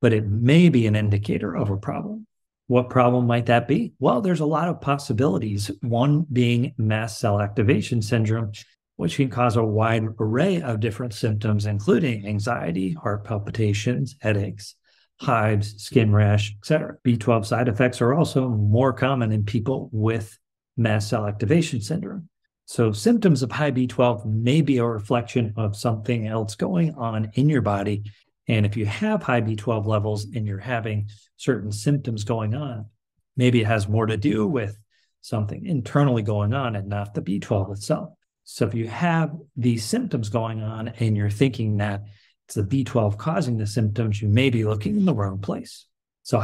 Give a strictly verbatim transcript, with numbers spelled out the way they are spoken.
but it may be an indicator of a problem. What problem might that be? Well, there's a lot of possibilities, one being mast cell activation syndrome, which can cause a wide array of different symptoms, including anxiety, heart palpitations, headaches, hives, skin rash, et cetera. B twelve side effects are also more common in people with mast cell activation syndrome. So symptoms of high B twelve may be a reflection of something else going on in your body. And if you have high B twelve levels and you're having certain symptoms going on, maybe it has more to do with something internally going on and not the B twelve itself. So if you have these symptoms going on and you're thinking that it's the B twelve causing the symptoms, you may be looking in the wrong place.